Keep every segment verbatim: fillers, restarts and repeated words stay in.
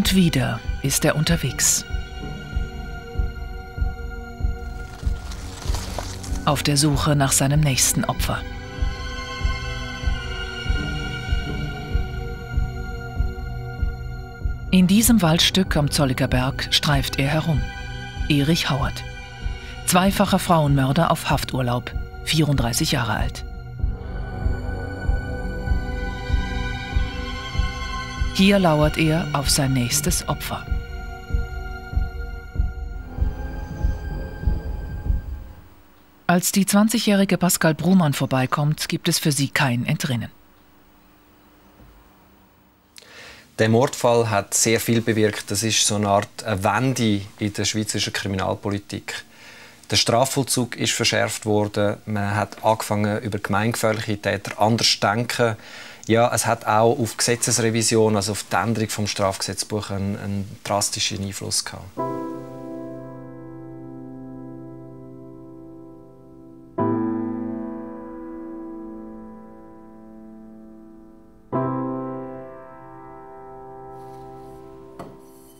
Und wieder ist er unterwegs. Auf der Suche nach seinem nächsten Opfer. In diesem Waldstück am Zollikerberg streift er herum. Erich Hauert. Zweifacher Frauenmörder auf Hafturlaub, vierunddreißig Jahre alt. Hier lauert er auf sein nächstes Opfer. Als die zwanzigjährige Pasquale Brumann vorbeikommt, gibt es für sie kein Entrinnen. Der Mordfall hat sehr viel bewirkt. Das ist so eine Art Wende in der schweizerischen Kriminalpolitik. Der Strafvollzug ist verschärft worden. Man hat angefangen, über gemeingefährliche Täter anders zu denken. Ja, es hat auch auf Gesetzesrevision, also auf die Änderung des Strafgesetzbuchs, einen, einen drastischen Einfluss gehabt.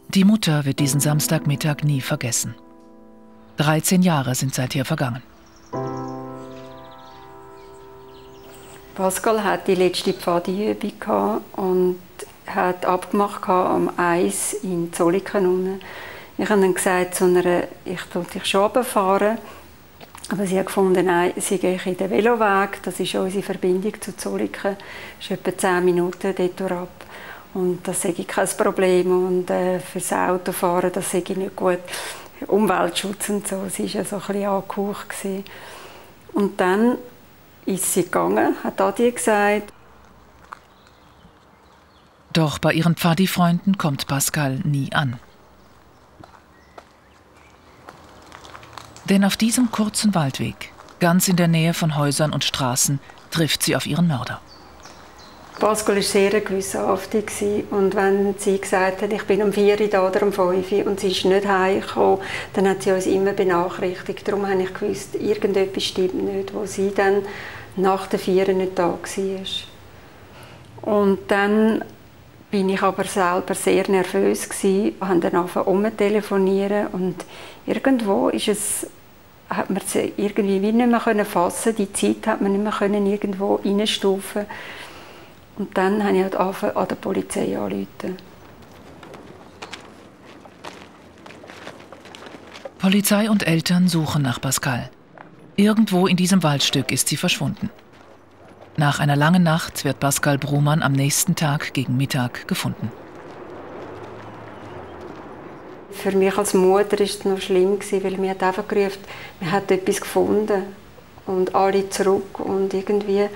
Die Mutter wird diesen Samstagmittag nie vergessen. dreizehn Jahre sind seither vergangen. Pasquale hatte die letzte Pfadiübung und hat abgemacht um eins in Zollikern unten. Ich habe dann gesagt zu einer, ich tue dich schon runterfahren. Aber sie hat gefunden, nein, sie gehe in den Veloweg. Das ist unsere Verbindung zu Zollikern. Das ist etwa zehn Minuten dort durch. Und das sei kein Problem. Und äh, fürs Autofahren, das sei nicht gut. Umweltschutz und so. Sie war ja so ein bisschen angehaucht. Und dann ist sie gegangen, hat Adi gesagt. Doch bei ihren Pfadi-Freunden kommt Pasquale nie an. Denn auf diesem kurzen Waldweg, ganz in der Nähe von Häusern und Straßen, trifft sie auf ihren Mörder. Pasquale war sehr gewissenhaftig. Und wenn sie gesagt hat, ich bin um vier Uhr da oder um fünf Uhr und sie ist nicht heimgekommen, dann hat sie uns immer benachrichtigt. Darum habe ich gewusst, irgendetwas stimmt nicht, wo sie dann nach der vier Uhr nicht da war. Und dann bin ich aber selber sehr nervös gewesen, habe dann angefangen umzutelefonieren und irgendwo ist es, hat man es irgendwie nicht mehr fassen können. Die Zeit hat man nicht mehr können irgendwo reinstufen. Und dann habe ich halt angefangen, an der Polizei anzurufen. Polizei und Eltern suchen nach Pasquale. Irgendwo in diesem Waldstück ist sie verschwunden. Nach einer langen Nacht wird Pasquale Brumann am nächsten Tag gegen Mittag gefunden. Für mich als Mutter war es noch schlimm, weil mir hat einfach gerufen, man hat etwas gefunden. Und alle zurück und irgendwie...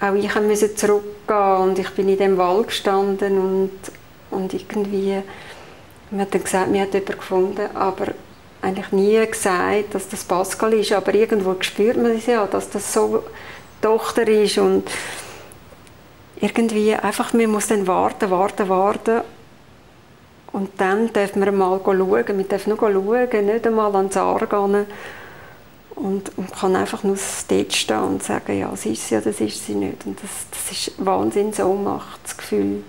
Auch ich musste zurückgehen und ich bin in dem Wald gestanden und, und irgendwie, man hat dann gesagt, man hat jemanden gefunden, aber eigentlich nie gesagt, dass das Pasquale ist, aber irgendwo spürt man es ja, dass das so Tochter ist und irgendwie einfach, man muss dann warten, warten, warten und dann darf man mal schauen, man darf nur schauen, nicht einmal ans Aar gehen. Und man kann einfach nur dort stehen und sagen, ja, sie ist sie oder sie ist sie nicht. Und das, das ist Wahnsinn, so macht das Gefühl.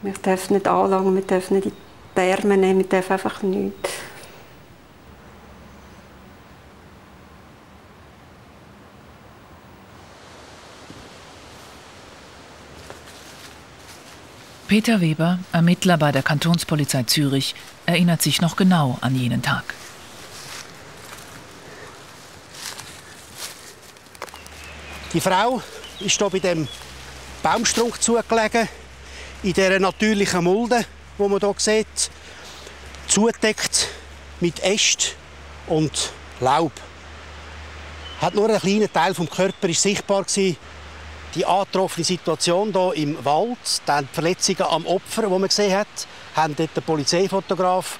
Man darf nicht anlangen, man darf nicht in die Arme nehmen, man darf einfach nichts. Peter Weber, Ermittler bei der Kantonspolizei Zürich, erinnert sich noch genau an jenen Tag. Die Frau ist hier bei dem Baumstrunk zugelegen, in dieser natürlichen Mulde, die man hier sieht, zugedeckt mit Ästen und Laub. Hat nur ein kleiner Teil vom Körper ist sichtbar gewesen. Die angetroffene Situation hier im Wald, dann die Verletzungen am Opfer, die man gesehen hat, haben dort der Polizeifotograf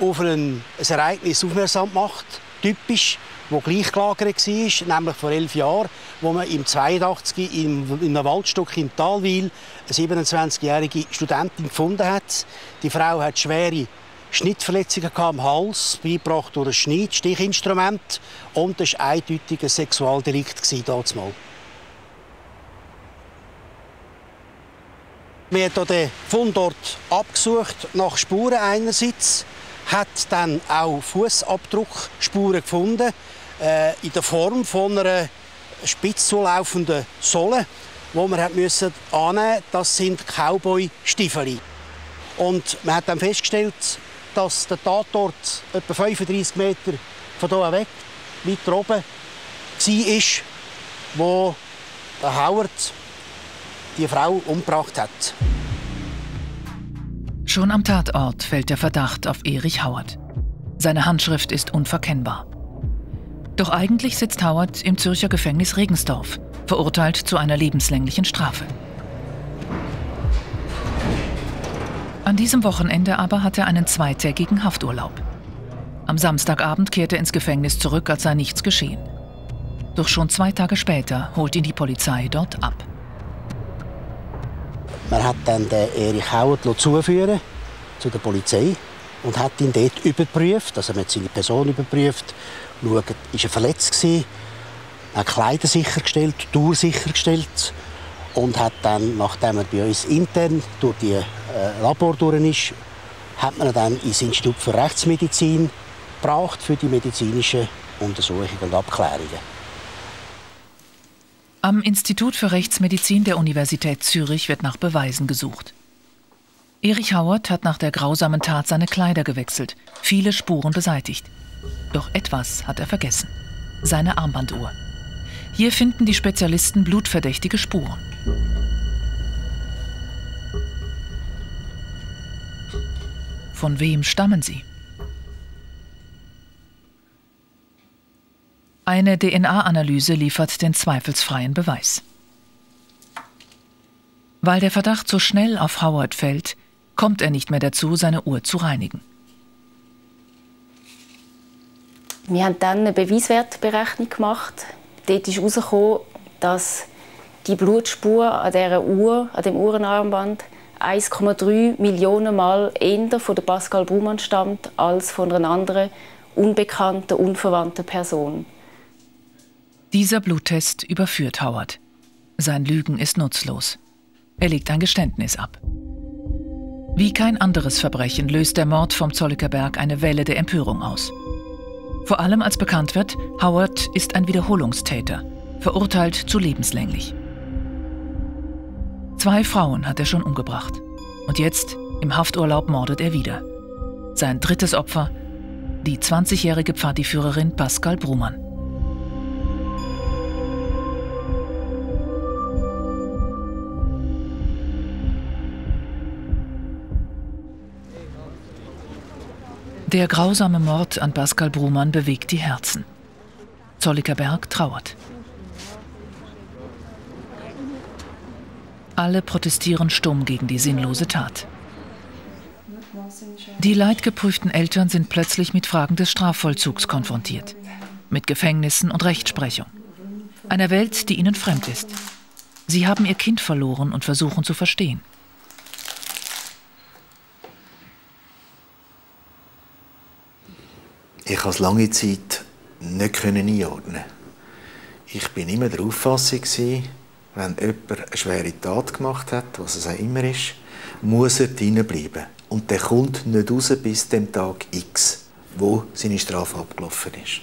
auf ein, ein Ereignis aufmerksam gemacht, typisch, wo gleichgelagert war, nämlich vor elf Jahren, wo man im zweiundachtzig in einem Waldstück im Talwil eine siebenundzwanzigjährige Studentin gefunden hat. Die Frau hat schwere Schnittverletzungen am Hals, beigebracht durch ein Schneid, Stichinstrument, und das war eindeutig ein Sexualdelikt damals. Wir haben den Fundort abgesucht nach Spuren einerseits, hat dann auch Fußabdruckspuren gefunden, äh, in der Form von einer spitz zulaufenden Sohle, wo man annehmen musste, das sind Cowboy-Stiefel. Und man hat dann festgestellt, dass der Tatort etwa fünfunddreissig Meter von hier weg, weiter oben, war, wo der Hauert die Frau umgebracht hat. Schon am Tatort fällt der Verdacht auf Erich Hauert. Seine Handschrift ist unverkennbar. Doch eigentlich sitzt Hauert im Zürcher Gefängnis Regensdorf, verurteilt zu einer lebenslänglichen Strafe. An diesem Wochenende aber hat er einen zweitägigen Hafturlaub. Am Samstagabend kehrt er ins Gefängnis zurück, als sei nichts geschehen. Doch schon zwei Tage später holt ihn die Polizei dort ab. Man hat dann den Erich Hauert zuführen zu der Polizei und hat ihn dort überprüft, also man hat seine Person überprüft, schaut, ist er verletzt gewesen, hat Kleider sichergestellt, Tour sichergestellt und hat dann, nachdem er bei uns intern durch die äh, Labor durch ist, hat man ihn dann ins Institut für Rechtsmedizin gebracht für die medizinischen Untersuchungen und Abklärungen. Am Institut für Rechtsmedizin der Universität Zürich wird nach Beweisen gesucht. Erich Hauert hat nach der grausamen Tat seine Kleider gewechselt, viele Spuren beseitigt. Doch etwas hat er vergessen. Seine Armbanduhr. Hier finden die Spezialisten blutverdächtige Spuren. Von wem stammen sie? Eine D N A-Analyse liefert den zweifelsfreien Beweis. Weil der Verdacht so schnell auf Hauert fällt, kommt er nicht mehr dazu, seine Uhr zu reinigen. Wir haben dann eine Beweiswertberechnung gemacht. Dort ist herausgekommen, dass die Blutspur an dieser Uhr, an dem Uhrenarmband, eins Komma drei Millionen Mal eher von der Pasquale Brumann stammt als von einer anderen unbekannten, unverwandten Person. Dieser Bluttest überführt Hauert. Sein Lügen ist nutzlos. Er legt ein Geständnis ab. Wie kein anderes Verbrechen löst der Mord vom Zollikerberg eine Welle der Empörung aus. Vor allem als bekannt wird, Hauert ist ein Wiederholungstäter, verurteilt zu lebenslänglich. Zwei Frauen hat er schon umgebracht. Und jetzt, im Hafturlaub, mordet er wieder. Sein drittes Opfer, die zwanzigjährige Pfadiführerin Pasquale Brumann. Der grausame Mord an Pasquale Brumann bewegt die Herzen. Zollikerberg trauert. Alle protestieren stumm gegen die sinnlose Tat. Die leidgeprüften Eltern sind plötzlich mit Fragen des Strafvollzugs konfrontiert. Mit Gefängnissen und Rechtsprechung. Einer Welt, die ihnen fremd ist. Sie haben ihr Kind verloren und versuchen zu verstehen. Ich konnte es lange Zeit nicht einordnen. Ich war immer der Auffassung, wenn jemand eine schwere Tat gemacht hat, was es auch immer ist, muss er drinnen bleiben. Und der kommt nicht raus bis dem Tag X, wo seine Strafe abgelaufen ist.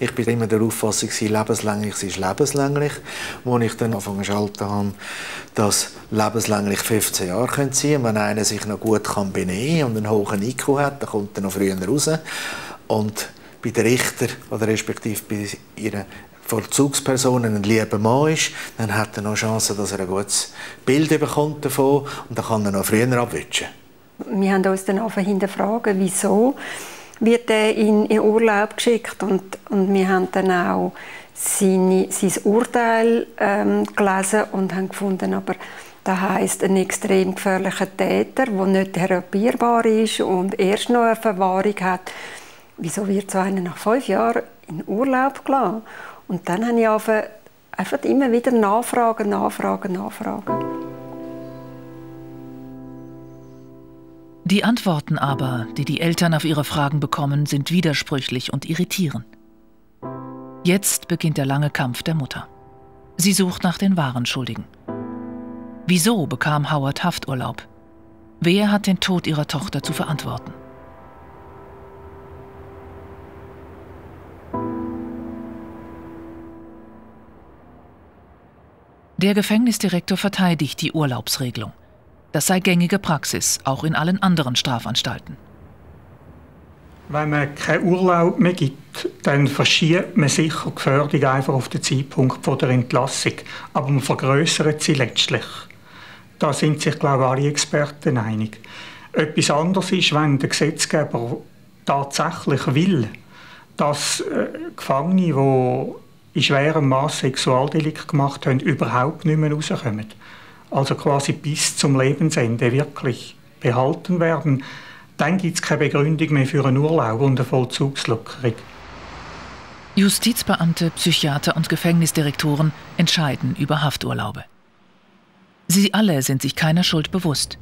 Ich war immer der Auffassung, lebenslänglich ist lebenslänglich. Als ich dann angefangen zu schalten habe, dass lebenslänglich fünfzehn Jahre sein können. Wenn einer sich noch gut kann benehmen und einen hohen I Q hat, dann kommt er noch früher raus. Und bei den Richtern oder respektive bei ihren Vollzugspersonen ein lieber Mann ist, dann hat er noch Chancen, dass er ein gutes Bild bekommt davon und dann kann er noch früher abwischen. Wir haben uns dann hinterfragt, wieso wird er in den Urlaub geschickt, und, und wir haben dann auch seine, sein Urteil ähm, gelesen und haben gefunden, aber das heisst ein extrem gefährlicher Täter, der nicht therapierbar ist und erst noch eine Verwahrung hat. Wieso wird so einer nach fünf Jahren in den Urlaub gelassen? Und dann habe ich einfach immer wieder Nachfragen, Nachfragen, Nachfragen. Die Antworten aber, die die Eltern auf ihre Fragen bekommen, sind widersprüchlich und irritieren. Jetzt beginnt der lange Kampf der Mutter. Sie sucht nach den wahren Schuldigen. Wieso bekam Hauert Hafturlaub? Wer hat den Tod ihrer Tochter zu verantworten? Der Gefängnisdirektor verteidigt die Urlaubsregelung. Das sei gängige Praxis, auch in allen anderen Strafanstalten. Wenn man keinen Urlaub mehr gibt, dann verschiebt man sicher die Gefährdung einfach auf den Zeitpunkt von der Entlassung. Aber man vergrößert sie letztlich. Da sind sich, glaube ich, alle Experten einig. Etwas anderes ist, wenn der Gesetzgeber tatsächlich will, dass Gefangene, die in schwerem Maß Sexualdelikte gemacht haben, überhaupt nicht mehr rauskommen. Also quasi bis zum Lebensende wirklich behalten werden, dann gibt es keine Begründung mehr für einen Urlaub und eine Vollzugslockerung. Justizbeamte, Psychiater und Gefängnisdirektoren entscheiden über Hafturlaube. Sie alle sind sich keiner Schuld bewusst.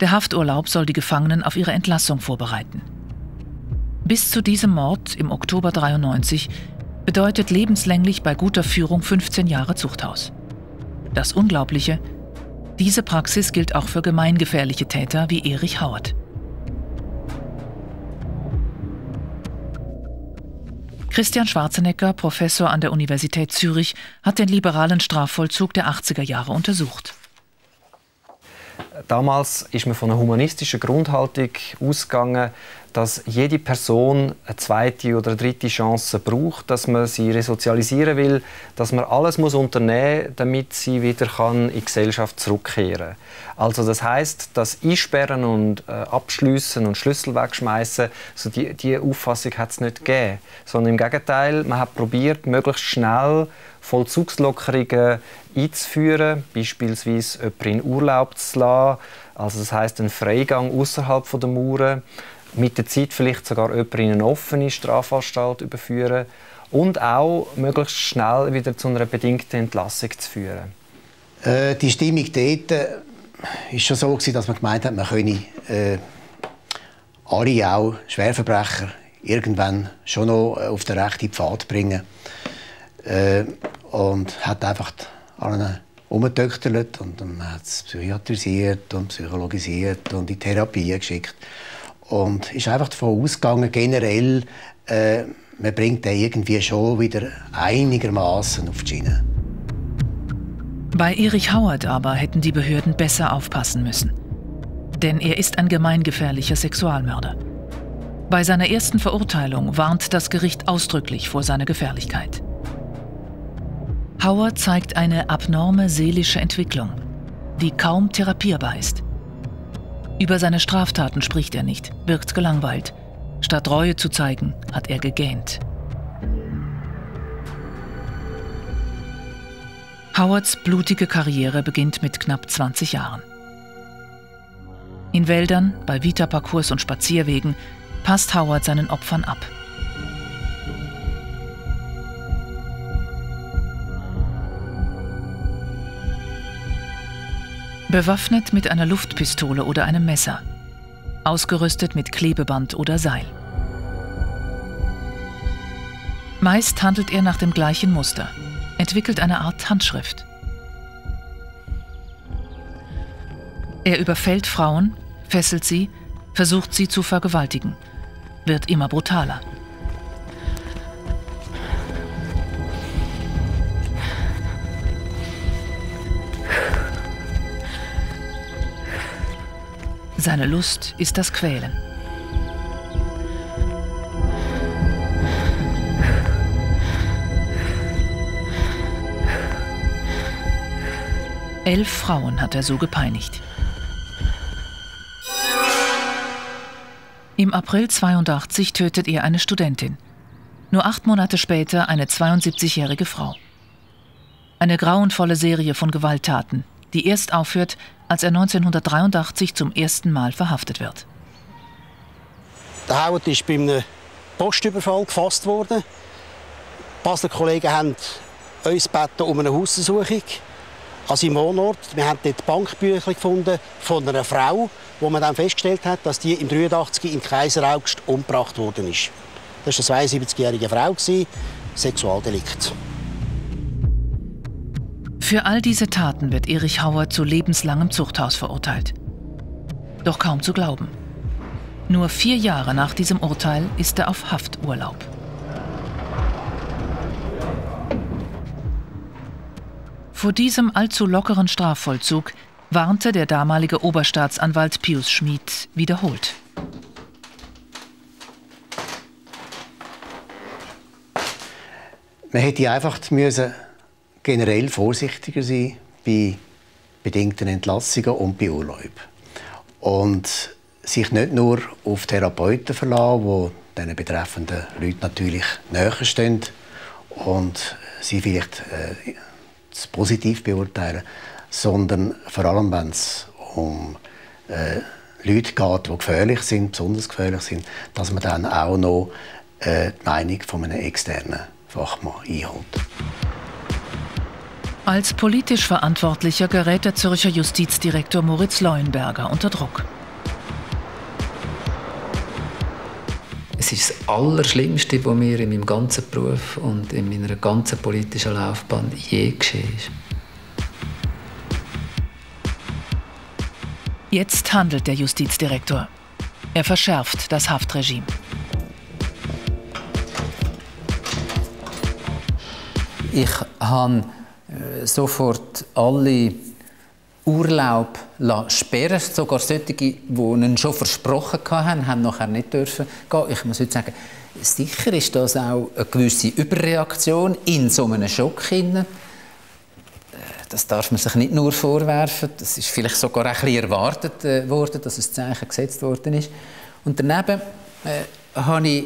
Der Hafturlaub soll die Gefangenen auf ihre Entlassung vorbereiten. Bis zu diesem Mord im Oktober neunzehnhundertdreiundneunzig bedeutet lebenslänglich bei guter Führung fünfzehn Jahre Zuchthaus. Das Unglaubliche, diese Praxis gilt auch für gemeingefährliche Täter wie Erich Hauert. Christian Schwarzenegger, Professor an der Universität Zürich, hat den liberalen Strafvollzug der achtziger Jahre untersucht. Damals ist man von einer humanistischen Grundhaltung ausgegangen, dass jede Person eine zweite oder eine dritte Chance braucht, dass man sie resozialisieren will, dass man alles muss unternehmen muss, damit sie wieder kann in die Gesellschaft zurückkehren kann. Also das heisst, das Einsperren und äh, Abschliessen und Schlüssel wegschmeißen, so die, die Auffassung hat es nicht gegeben. Sondern im Gegenteil, man hat probiert, möglichst schnell Vollzugslockerungen einzuführen, beispielsweise jemanden in Urlaub zu lassen, also das heisst einen Freigang außerhalb der Mauern, mit der Zeit vielleicht sogar jemanden in eine offene Strafanstalt überführen und auch möglichst schnell wieder zu einer bedingten Entlassung zu führen. Äh, die Stimmung dort war schon so, dass man gemeint hat, man könne äh, alle, auch Schwerverbrecher, irgendwann schon noch auf den rechten Pfad bringen. Äh, und hat einfach alle herumgetöchterlet und man hat es psychiatrisiert und psychologisiert und in Therapie geschickt. Und ist einfach davon ausgegangen, generell, äh, man bringt den irgendwie schon wieder einigermaßen auf die Schiene. Bei Erich Hauert aber hätten die Behörden besser aufpassen müssen. Denn er ist ein gemeingefährlicher Sexualmörder. Bei seiner ersten Verurteilung warnt das Gericht ausdrücklich vor seiner Gefährlichkeit. Hauert zeigt eine abnorme seelische Entwicklung, die kaum therapierbar ist. Über seine Straftaten spricht er nicht, wirkt gelangweilt. Statt Reue zu zeigen, hat er gegähnt. Hauerts blutige Karriere beginnt mit knapp zwanzig Jahren. In Wäldern, bei Vitaparcours und Spazierwegen passt Hauert seinen Opfern ab. Bewaffnet mit einer Luftpistole oder einem Messer. Ausgerüstet mit Klebeband oder Seil. Meist handelt er nach dem gleichen Muster, entwickelt eine Art Handschrift. Er überfällt Frauen, fesselt sie, versucht sie zu vergewaltigen, wird immer brutaler. Seine Lust ist das Quälen. Elf Frauen hat er so gepeinigt. Im April neunzehnhundertzweiundachtzig tötet er eine Studentin. Nur acht Monate später eine zweiundsiebzigjährige Frau. Eine grauenvolle Serie von Gewalttaten, die erst aufhört, als er neunzehnhundertdreiundachtzig zum ersten Mal verhaftet wird. Der Hauert ist bei einem Postüberfall gefasst worden. Die Basler Kollegen haben uns gebeten um eine Haussuchung, also im Wohnort. Wir haben dort Bankbücher gefunden von einer Frau, wo man dann festgestellt hat, dass die im neunzehnhundertdreiundachtzig im Kaiseraugst umgebracht worden ist. Das war eine zweiundsiebzigjährige Frau, Sexualdelikt. Für all diese Taten wird Erich Hauert zu lebenslangem Zuchthaus verurteilt. Doch kaum zu glauben. Nur vier Jahre nach diesem Urteil ist er auf Hafturlaub. Vor diesem allzu lockeren Strafvollzug warnte der damalige Oberstaatsanwalt Pius Schmid wiederholt. Man hätte einfach müssen generell vorsichtiger sein bei bedingten Entlassungen und bei Urlaub. Und sich nicht nur auf Therapeuten verlassen, die den betreffenden Leuten natürlich näher stehen und sie vielleicht äh, positiv beurteilen, sondern vor allem, wenn es um äh, Leute geht, die gefährlich sind, besonders gefährlich sind, dass man dann auch noch äh, die Meinung von einem externen Fachmann einholt. Als politisch Verantwortlicher gerät der Zürcher Justizdirektor Moritz Leuenberger unter Druck. Es ist das Allerschlimmste, was mir in meinem ganzen Beruf und in meiner ganzen politischen Laufbahn je geschehen ist. Jetzt handelt der Justizdirektor. Er verschärft das Haftregime. Ich habe sofort alle Urlaub sperren, sogar solche, die ihnen schon versprochen haben, haben nachher nicht dürfen gehen. Ich muss heute sagen, sicher ist das auch eine gewisse Überreaktion in so einem Schock. Das darf man sich nicht nur vorwerfen, das ist vielleicht sogar ein bisschen erwartet worden, dass ein Zeichen gesetzt worden ist. Und daneben äh, habe ich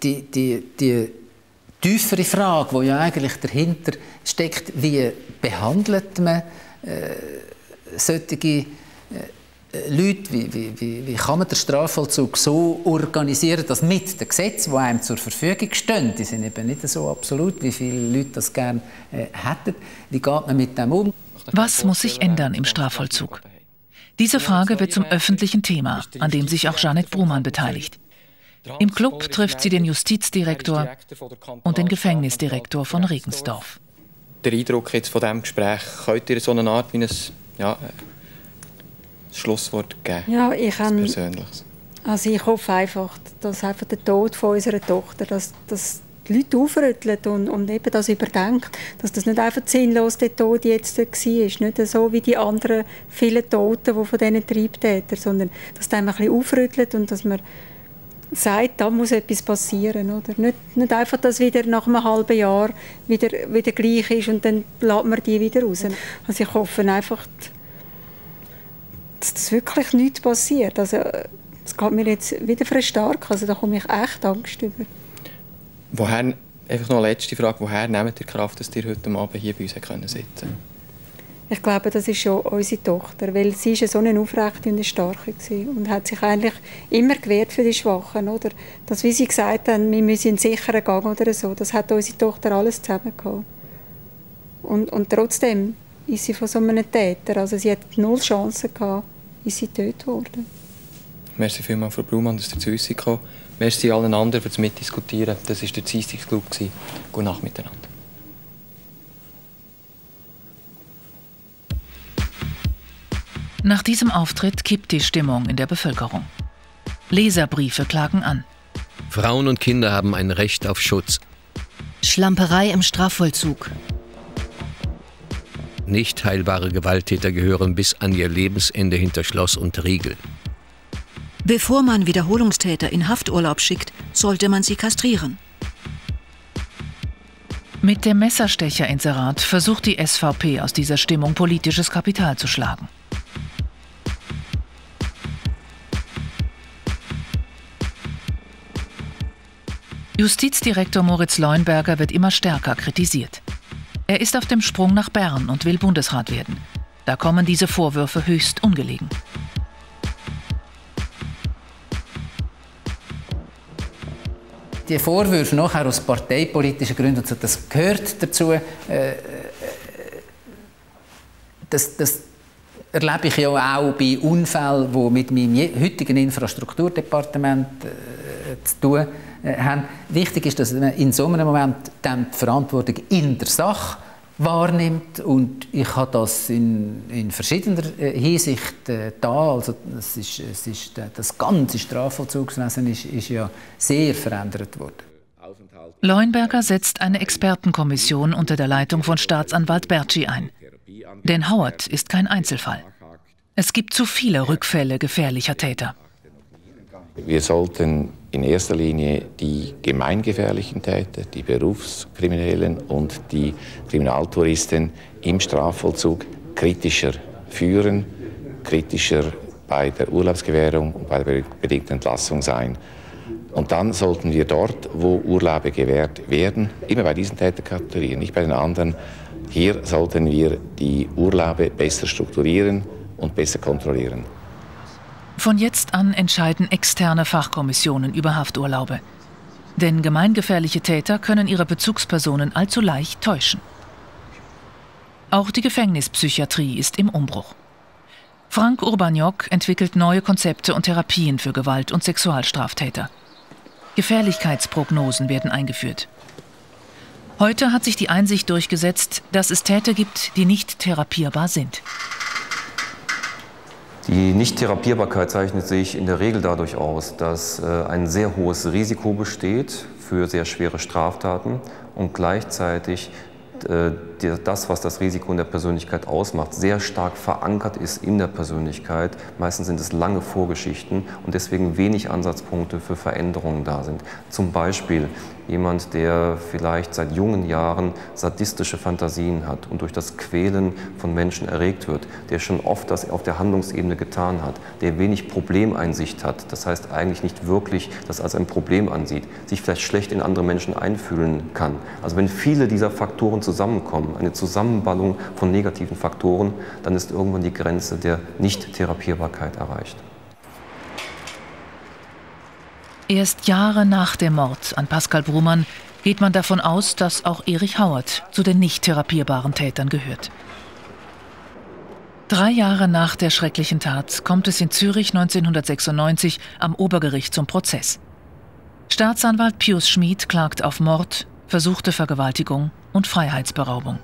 die, die, die tiefere Frage, die ja eigentlich dahinter steckt, wie behandelt man Äh, solche äh, Leute, wie, wie, wie, wie kann man den Strafvollzug so organisieren, dass mit den Gesetzen, die einem zur Verfügung stehen, die sind eben nicht so absolut, wie viele Leute das gerne äh, hätten, wie geht man mit dem um? Was muss sich ändern im Strafvollzug? Diese Frage wird zum öffentlichen Thema, an dem sich auch Jeanette Brumann beteiligt. Im Club trifft sie den Justizdirektor und den Gefängnisdirektor von Regensdorf. Der Eindruck jetzt von diesem Gespräch, könnt ihr so eine Art wie ein, ja, ein Schlusswort geben? Ja, ich kann, also ich hoffe einfach, dass einfach der Tod von unserer Tochter, dass, dass die Leute aufrüttelt und, und eben das überdenkt, dass das nicht einfach sinnlos der Tod jetzt war, nicht so wie die anderen vielen Toten, die von diesen Triebtätern, sondern dass das einfach ein bisschen aufrüttelt und dass man sagt, da muss etwas passieren, oder? Nicht, nicht einfach, dass wieder nach einem halben Jahr wieder, wieder gleich ist und dann lässt man die wieder raus. Also ich hoffe einfach, dass das wirklich nichts passiert. Also es geht mir jetzt wieder für stark, also da komme ich echt Angst über. Woher, einfach noch eine letzte Frage, woher nehmt ihr Kraft, dass ihr heute Abend hier bei uns sitzen können? Ich glaube, das ist schon unsere Tochter, weil sie ist so eine aufrechte und eine starke war und hat sich eigentlich immer gewehrt für die Schwachen, oder? Das, wie sie gesagt haben, wir müssen in einen sicheren Gang oder so, das hat unsere Tochter alles zusammen gehabt. Und, und trotzdem ist sie von so einem Täter, also sie hat null Chancen gehabt, ist sie getötet worden. Merci vielmals, Frau Brumann, dass ihr zu uns gekommen seid. Merci allen anderen fürs Mitdiskutieren. Das war der Dienstagsclub. Gute Nacht miteinander. Nach diesem Auftritt kippt die Stimmung in der Bevölkerung. Leserbriefe klagen an. Frauen und Kinder haben ein Recht auf Schutz. Schlamperei im Strafvollzug. Nicht heilbare Gewalttäter gehören bis an ihr Lebensende hinter Schloss und Riegel. Bevor man Wiederholungstäter in Hafturlaub schickt, sollte man sie kastrieren. Mit dem Messerstecher-Inserat versucht die S V P aus dieser Stimmung politisches Kapital zu schlagen. Justizdirektor Moritz Leuenberger wird immer stärker kritisiert. Er ist auf dem Sprung nach Bern und will Bundesrat werden. Da kommen diese Vorwürfe höchst ungelegen. Die Vorwürfe nachher aus parteipolitischen Gründen, das gehört dazu, äh, das, das erlebe ich ja auch bei Unfällen, die mit meinem heutigen Infrastrukturdepartement äh, zu tun haben. Haben. Wichtig ist, dass man in so einem Moment die Verantwortung in der Sache wahrnimmt. Und ich habe das in, in verschiedener Hinsicht äh, da. Also es ist, es ist, das ganze Strafvollzugswesen ist, ist ja sehr verändert worden. Leuenberger setzt eine Expertenkommission unter der Leitung von Staatsanwalt Bertschi ein. Denn Hauert ist kein Einzelfall. Es gibt zu viele Rückfälle gefährlicher Täter. Wir sollten in erster Linie die gemeingefährlichen Täter, die Berufskriminellen und die Kriminaltouristen im Strafvollzug kritischer führen, kritischer bei der Urlaubsgewährung und bei der bedingten Entlassung sein. Und dann sollten wir dort, wo Urlaube gewährt werden, immer bei diesen Täterkategorien, nicht bei den anderen, hier sollten wir die Urlaube besser strukturieren und besser kontrollieren. Von jetzt an entscheiden externe Fachkommissionen über Hafturlaube. Denn gemeingefährliche Täter können ihre Bezugspersonen allzu leicht täuschen. Auch die Gefängnispsychiatrie ist im Umbruch. Frank Urbaniok entwickelt neue Konzepte und Therapien für Gewalt- und Sexualstraftäter. Gefährlichkeitsprognosen werden eingeführt. Heute hat sich die Einsicht durchgesetzt, dass es Täter gibt, die nicht therapierbar sind. Die Nicht-Therapierbarkeit zeichnet sich in der Regel dadurch aus, dass ein sehr hohes Risiko besteht für sehr schwere Straftaten und gleichzeitig das, was das Risiko in der Persönlichkeit ausmacht, sehr stark verankert ist in der Persönlichkeit. Meistens sind es lange Vorgeschichten und deswegen wenig Ansatzpunkte für Veränderungen da sind. Zum Beispiel jemand, der vielleicht seit jungen Jahren sadistische Fantasien hat und durch das Quälen von Menschen erregt wird, der schon oft das auf der Handlungsebene getan hat, der wenig Problemeinsicht hat, das heißt eigentlich nicht wirklich das als ein Problem ansieht, sich vielleicht schlecht in andere Menschen einfühlen kann. Also wenn viele dieser Faktoren zusammenkommen, eine Zusammenballung von negativen Faktoren, dann ist irgendwann die Grenze der Nicht-Therapierbarkeit erreicht. Erst Jahre nach dem Mord an Pasquale Brumann geht man davon aus, dass auch Erich Hauert zu den nicht therapierbaren Tätern gehört. Drei Jahre nach der schrecklichen Tat kommt es in Zürich neunzehnhundertsechsundneunzig am Obergericht zum Prozess. Staatsanwalt Pius Schmid klagt auf Mord, versuchte Vergewaltigung und Freiheitsberaubung.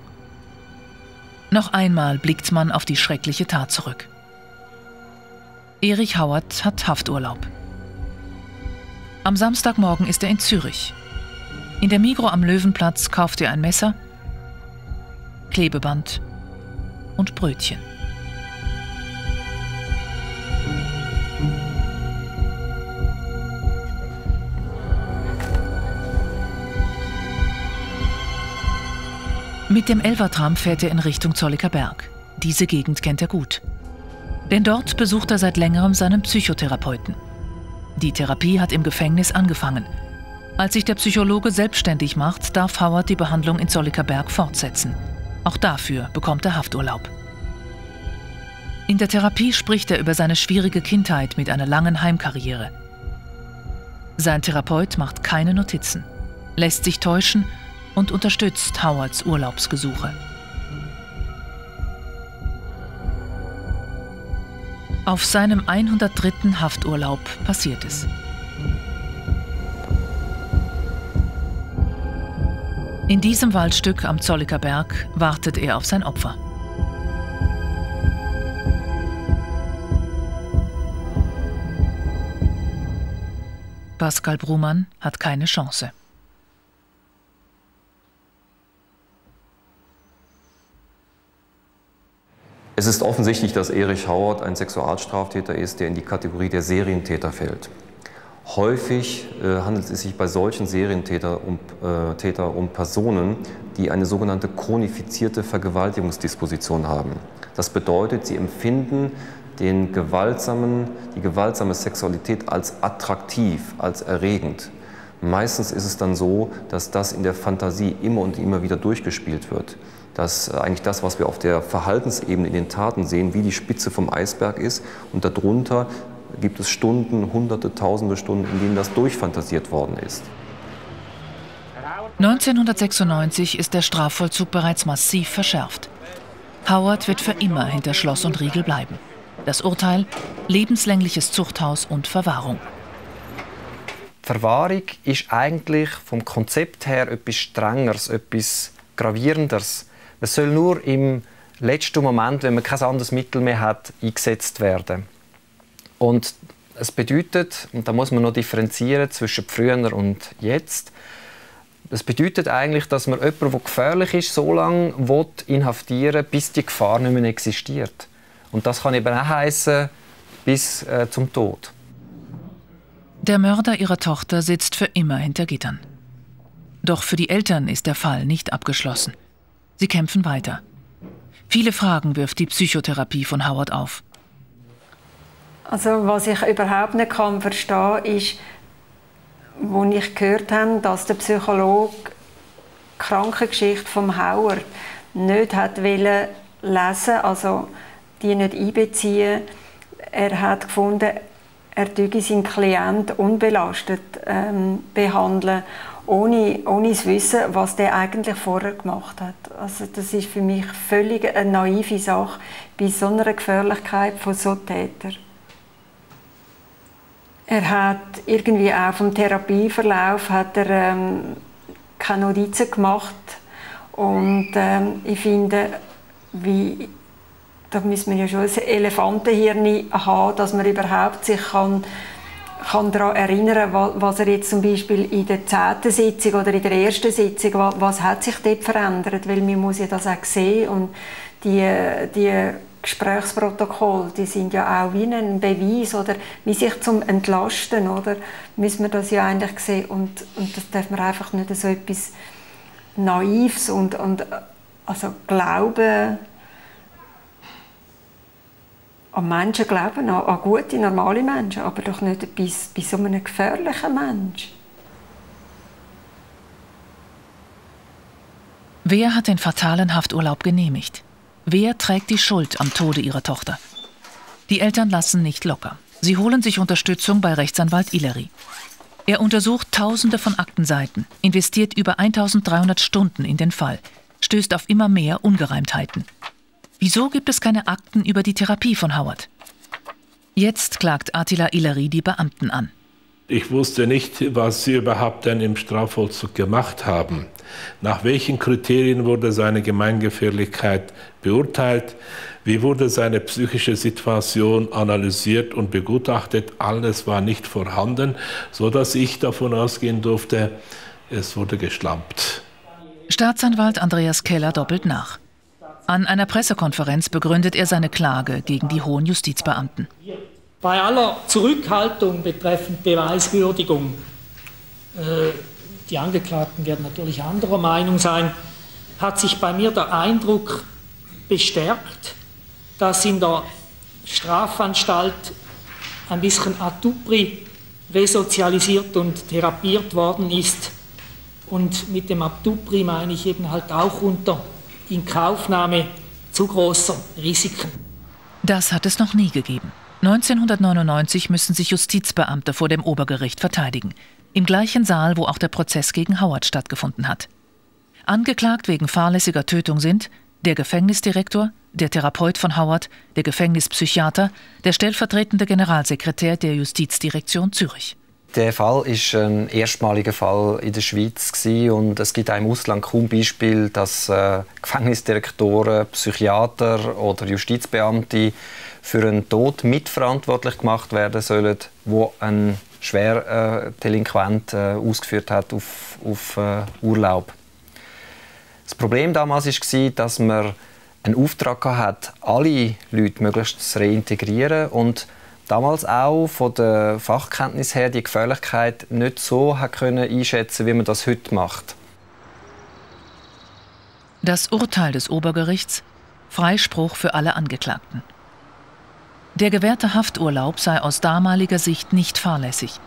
Noch einmal blickt man auf die schreckliche Tat zurück. Erich Hauert hat Hafturlaub. Am Samstagmorgen ist er in Zürich. In der Migros am Löwenplatz kauft er ein Messer, Klebeband und Brötchen. Mit dem Elfertram fährt er in Richtung Zollikerberg. Diese Gegend kennt er gut. Denn dort besucht er seit längerem seinen Psychotherapeuten. Die Therapie hat im Gefängnis angefangen. Als sich der Psychologe selbstständig macht, darf Hauert die Behandlung in Zollikerberg fortsetzen. Auch dafür bekommt er Hafturlaub. In der Therapie spricht er über seine schwierige Kindheit mit einer langen Heimkarriere. Sein Therapeut macht keine Notizen, lässt sich täuschen und unterstützt Hauerts Urlaubsgesuche. Auf seinem hundertdritten Hafturlaub passiert es. In diesem Waldstück am Zollikerberg wartet er auf sein Opfer. Pasquale Brumann hat keine Chance. Es ist offensichtlich, dass Erich Hauert ein Sexualstraftäter ist, der in die Kategorie der Serientäter fällt. Häufig äh, handelt es sich bei solchen Serientätern um, äh, Täter um Personen, die eine sogenannte chronifizierte Vergewaltigungsdisposition haben. Das bedeutet, sie empfinden den gewaltsamen, die gewaltsame Sexualität als attraktiv, als erregend. Meistens ist es dann so, dass das in der Fantasie immer und immer wieder durchgespielt wird. Dass eigentlich das, was wir auf der Verhaltensebene in den Taten sehen, wie die Spitze vom Eisberg ist. Und darunter gibt es Stunden, hunderte, tausende Stunden, in denen das durchfantasiert worden ist. neunzehnhundertsechsundneunzig ist der Strafvollzug bereits massiv verschärft. Hauert wird für immer hinter Schloss und Riegel bleiben. Das Urteil: lebenslängliches Zuchthaus und Verwahrung. Verwahrung ist eigentlich vom Konzept her etwas Strengeres, etwas Gravierenderes. Es soll nur im letzten Moment, wenn man kein anderes Mittel mehr hat, eingesetzt werden. Und es bedeutet, und da muss man noch differenzieren zwischen früher und jetzt, das bedeutet eigentlich, dass man jemanden, der gefährlich ist, so lange inhaftieren will, bis die Gefahr nicht mehr existiert. Und das kann eben auch heissen, bis äh, zum Tod. Der Mörder ihrer Tochter sitzt für immer hinter Gittern. Doch für die Eltern ist der Fall nicht abgeschlossen. Sie kämpfen weiter. Viele Fragen wirft die Psychotherapie von Hauert auf. Also, was ich überhaupt nicht kann verstehen, ist, als ich gehört habe, dass der Psychologe die Krankengeschichte von Hauert nicht hat wollen lesen, also die nicht einbeziehen. Er hat gefunden, er dürfe seinen Klienten unbelastet ähm, behandeln, ohne, ohne zu wissen, was der eigentlich vorher gemacht hat. Also das ist für mich völlig eine naive Sache bei so einer Gefährlichkeit von so Tätern. Er hat irgendwie auch vom Therapieverlauf hat er, ähm, keine Notizen gemacht. Und ähm, ich finde, wie, da müssen wir ja schon ein Elefantenhirn haben, dass man überhaupt sich kann, kann daran erinnern kann, was er jetzt zum Beispiel in der zehnten Sitzung oder in der ersten Sitzung, was, was hat sich dort verändert, weil man muss ja das auch sehen. Und die, die Gesprächsprotokolle, die sind ja auch wie ein Beweis oder wie sich zum Entlasten, oder müssen wir das ja eigentlich sehen, und, und das darf man einfach nicht so etwas Naives und, und also Glauben an Menschen glauben, an, an gute, normale Menschen, aber doch nicht bis, bis um einen gefährlichen Menschen. Wer hat den fatalen Hafturlaub genehmigt? Wer trägt die Schuld am Tode ihrer Tochter? Die Eltern lassen nicht locker. Sie holen sich Unterstützung bei Rechtsanwalt Illeri. Er untersucht Tausende von Aktenseiten, investiert über eintausenddreihundert Stunden in den Fall, stößt auf immer mehr Ungereimtheiten. Wieso gibt es keine Akten über die Therapie von Hauert? Jetzt klagt Attila Illeri die Beamten an. Ich wusste nicht, was sie überhaupt dann im Strafvollzug gemacht haben. Nach welchen Kriterien wurde seine Gemeingefährlichkeit beurteilt? Wie wurde seine psychische Situation analysiert und begutachtet? Alles war nicht vorhanden, sodass ich davon ausgehen durfte, es wurde geschlampt. Staatsanwalt Andreas Keller doppelt nach. An einer Pressekonferenz begründet er seine Klage gegen die hohen Justizbeamten. Bei aller Zurückhaltung betreffend Beweiswürdigung, äh, die Angeklagten werden natürlich anderer Meinung sein, hat sich bei mir der Eindruck bestärkt, dass in der Strafanstalt ein bisschen à tout prix resozialisiert und therapiert worden ist. Und mit dem à tout prix meine ich eben halt auch unter Inkaufnahme zu großer Risiken. Das hat es noch nie gegeben. neunzehnhundertneunundneunzig müssen sich Justizbeamte vor dem Obergericht verteidigen. Im gleichen Saal, wo auch der Prozess gegen Hauert stattgefunden hat. Angeklagt wegen fahrlässiger Tötung sind der Gefängnisdirektor, der Therapeut von Hauert, der Gefängnispsychiater, der stellvertretende Generalsekretär der Justizdirektion Zürich. Der Fall war ein erstmaliger Fall in der Schweiz. Und es gibt auch im Ausland kaum Beispiele, dass äh, Gefängnisdirektoren, Psychiater oder Justizbeamte für einen Tod mitverantwortlich gemacht werden sollen, wo ein schwer äh, Delinquent äh, ausgeführt hat auf, auf äh, Urlaub. Das Problem damals war, dass man einen Auftrag hatte, alle Leute möglichst zu reintegrieren und damals auch von der Fachkenntnis her die Gefährlichkeit nicht so hat können einschätzen, wie man das heute macht. Das Urteil des Obergerichts, Freispruch für alle Angeklagten. Der gewährte Hafturlaub sei aus damaliger Sicht nicht fahrlässig.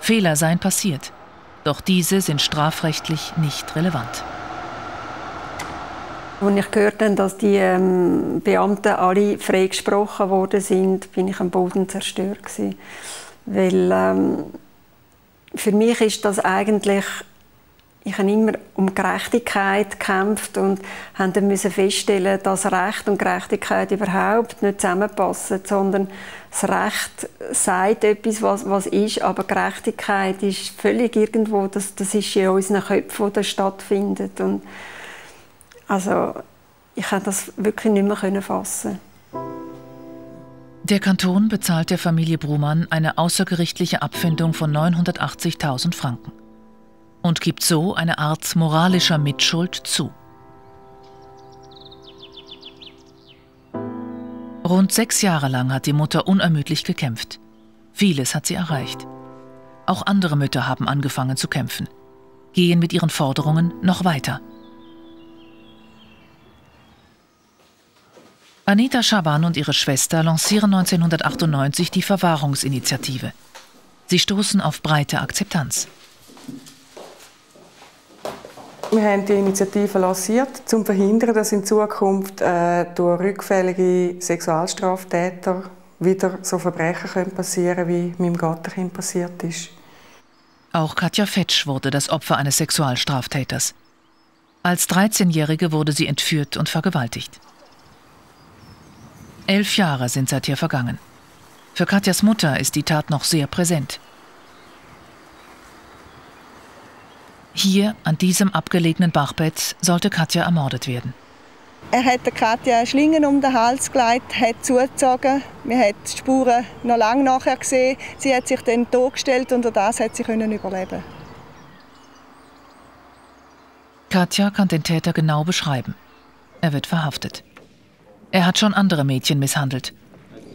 Fehler seien passiert. Doch diese sind strafrechtlich nicht relevant. Als ich gehört habe, dass die ähm, Beamten alle freigesprochen worden sind, bin ich am Boden zerstört gewesen. Weil ähm, für mich ist das eigentlich, ich habe immer um Gerechtigkeit gekämpft und habe dann feststellen, dass Recht und Gerechtigkeit überhaupt nicht zusammenpassen, sondern das Recht sagt etwas, was, was ist, aber Gerechtigkeit ist völlig irgendwo, das, das ist in unseren Köpfen, die stattfindet. Und also Ich konnte das wirklich nicht mehr fassen. Der Kanton bezahlt der Familie Brumann eine außergerichtliche Abfindung von neunhundertachtzigtausend Franken und gibt so eine Art moralischer Mitschuld zu. Rund sechs Jahre lang hat die Mutter unermüdlich gekämpft. Vieles hat sie erreicht. Auch andere Mütter haben angefangen zu kämpfen, gehen mit ihren Forderungen noch weiter. Anita Schaban und ihre Schwester lancieren neunzehnhundertachtundneunzig die Verwahrungsinitiative. Sie stoßen auf breite Akzeptanz. Wir haben die Initiative lanciert, um zu verhindern, dass in Zukunft äh, durch rückfällige Sexualstraftäter wieder so Verbrechen passieren können, wie meinem Gatterkind passiert ist. Auch Katja Fetsch wurde das Opfer eines Sexualstraftäters. Als dreizehnjährige wurde sie entführt und vergewaltigt. Elf Jahre sind seither vergangen. Für Katjas Mutter ist die Tat noch sehr präsent. Hier, an diesem abgelegenen Bachbett, sollte Katja ermordet werden. Er hat Katja Schlingen um den Hals gelegt, hat zugezogen. Man hat die Spuren noch lange nachher gesehen. Sie hat sich dann totgestellt und das hat sie können überleben. Katja kann den Täter genau beschreiben. Er wird verhaftet. Er hat schon andere Mädchen misshandelt.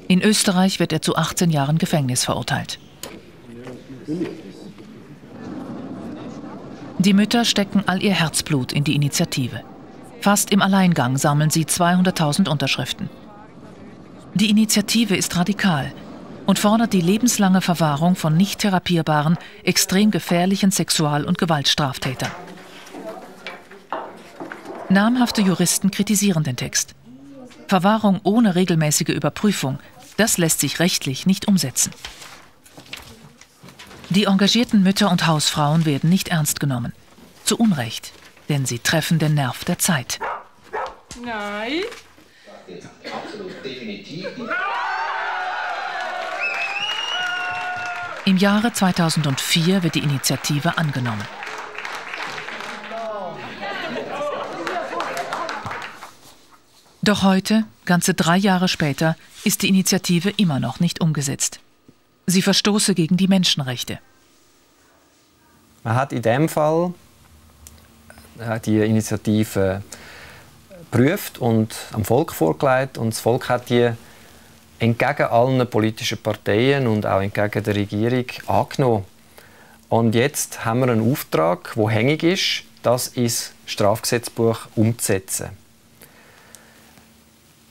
In Österreich wird er zu achtzehn Jahren Gefängnis verurteilt. Die Mütter stecken all ihr Herzblut in die Initiative. Fast im Alleingang sammeln sie zweihunderttausend Unterschriften. Die Initiative ist radikal und fordert die lebenslange Verwahrung von nicht therapierbaren, extrem gefährlichen Sexual- und Gewaltstraftätern. Namhafte Juristen kritisieren den Text. Verwahrung ohne regelmäßige Überprüfung, das lässt sich rechtlich nicht umsetzen. Die engagierten Mütter und Hausfrauen werden nicht ernst genommen. Zu Unrecht, denn sie treffen den Nerv der Zeit. Nein. Im Jahre zweitausendvier wird die Initiative angenommen. Doch heute, ganze drei Jahre später, ist die Initiative immer noch nicht umgesetzt. Sie verstoße gegen die Menschenrechte. Man hat in dem Fall die Initiative geprüft und am Volk vorgelegt. Und das Volk hat die entgegen allen politischen Parteien und auch entgegen der Regierung angenommen. Und jetzt haben wir einen Auftrag, der hängig ist, das ins Strafgesetzbuch umzusetzen.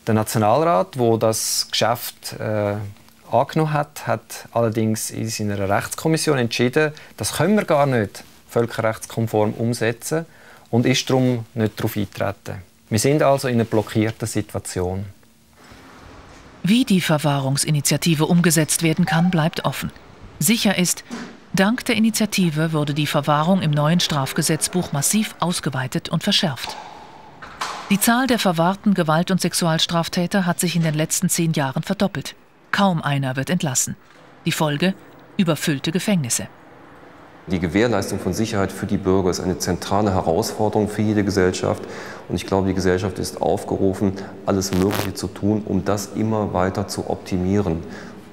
Der Nationalrat, der das Geschäft äh, angenommen hat, hat allerdings in seiner Rechtskommission entschieden, das können wir gar nicht völkerrechtskonform umsetzen und ist darum nicht darauf eingetreten. Wir sind also in einer blockierten Situation. Wie die Verwahrungsinitiative umgesetzt werden kann, bleibt offen. Sicher ist, dank der Initiative wurde die Verwahrung im neuen Strafgesetzbuch massiv ausgeweitet und verschärft. Die Zahl der verwahrten Gewalt- und Sexualstraftäter hat sich in den letzten zehn Jahren verdoppelt. Kaum einer wird entlassen. Die Folge? Überfüllte Gefängnisse. Die Gewährleistung von Sicherheit für die Bürger ist eine zentrale Herausforderung für jede Gesellschaft. Und ich glaube, die Gesellschaft ist aufgerufen, alles Mögliche zu tun, um das immer weiter zu optimieren.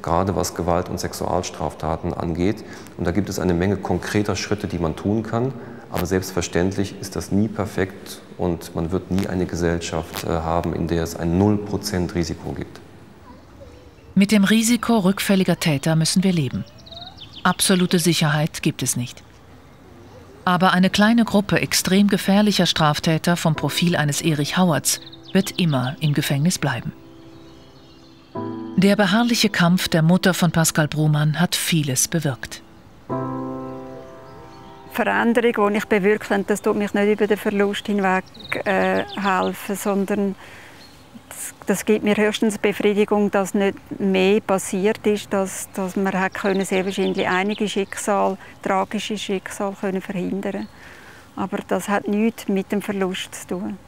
Gerade was Gewalt- und Sexualstraftaten angeht. Und da gibt es eine Menge konkreter Schritte, die man tun kann. Aber selbstverständlich ist das nie perfekt und man wird nie eine Gesellschaft haben, in der es ein null Prozent Risiko gibt. Mit dem Risiko rückfälliger Täter müssen wir leben. Absolute Sicherheit gibt es nicht. Aber eine kleine Gruppe extrem gefährlicher Straftäter vom Profil eines Erich Hauerts wird immer im Gefängnis bleiben. Der beharrliche Kampf der Mutter von Pasquale Brumann hat vieles bewirkt. Die Veränderung, die ich bewirkt habe, das tut mich nicht über den Verlust hinweg äh, helfen, sondern das, das gibt mir höchstens Befriedigung, dass nicht mehr passiert ist, dass, dass man hat können sehr wahrscheinlich einige Schicksal, tragische Schicksal können verhindern. Aber das hat nichts mit dem Verlust zu tun.